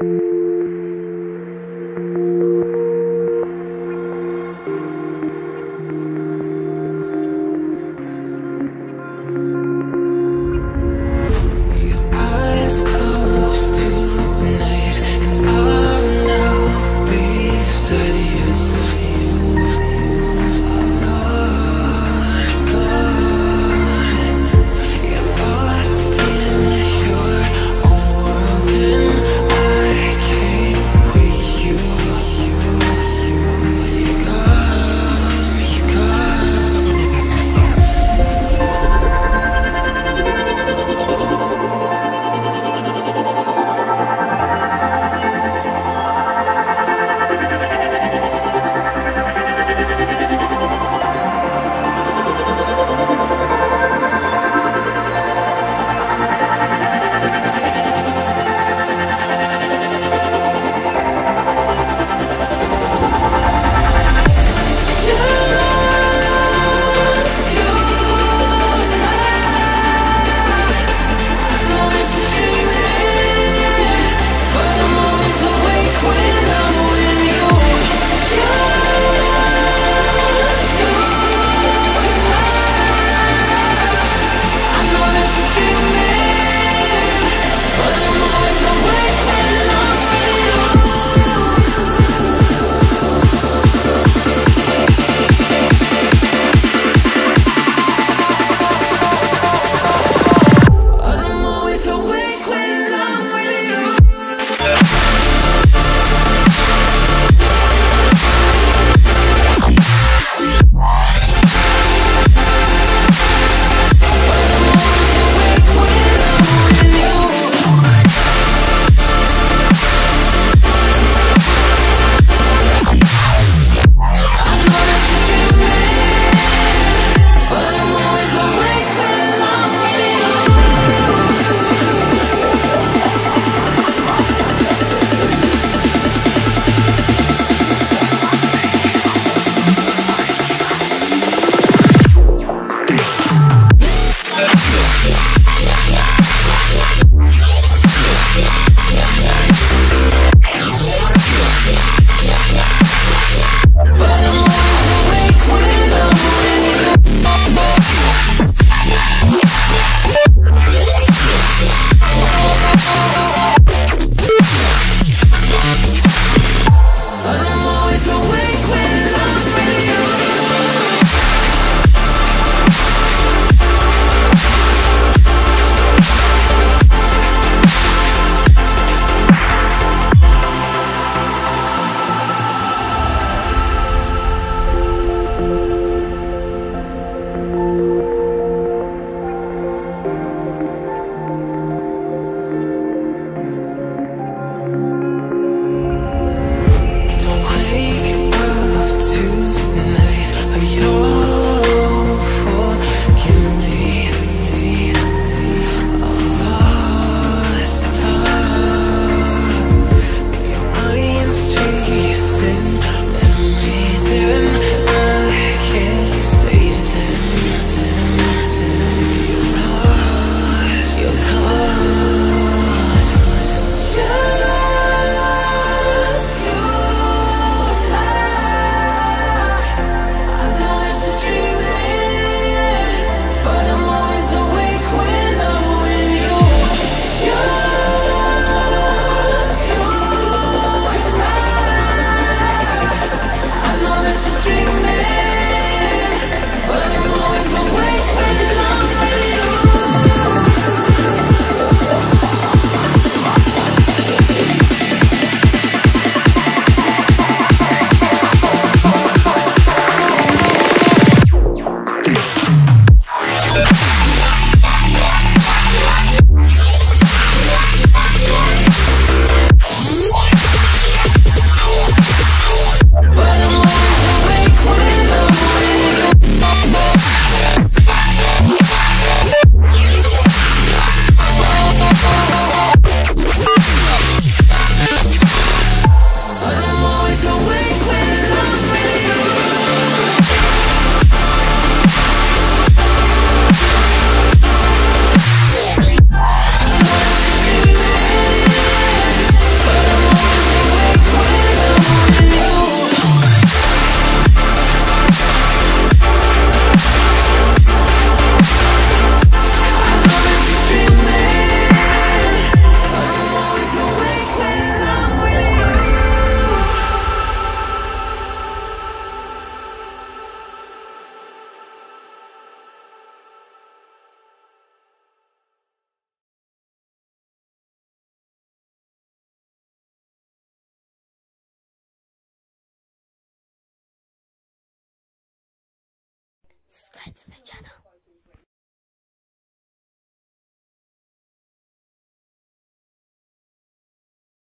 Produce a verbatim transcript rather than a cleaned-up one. I subscribe to my channel.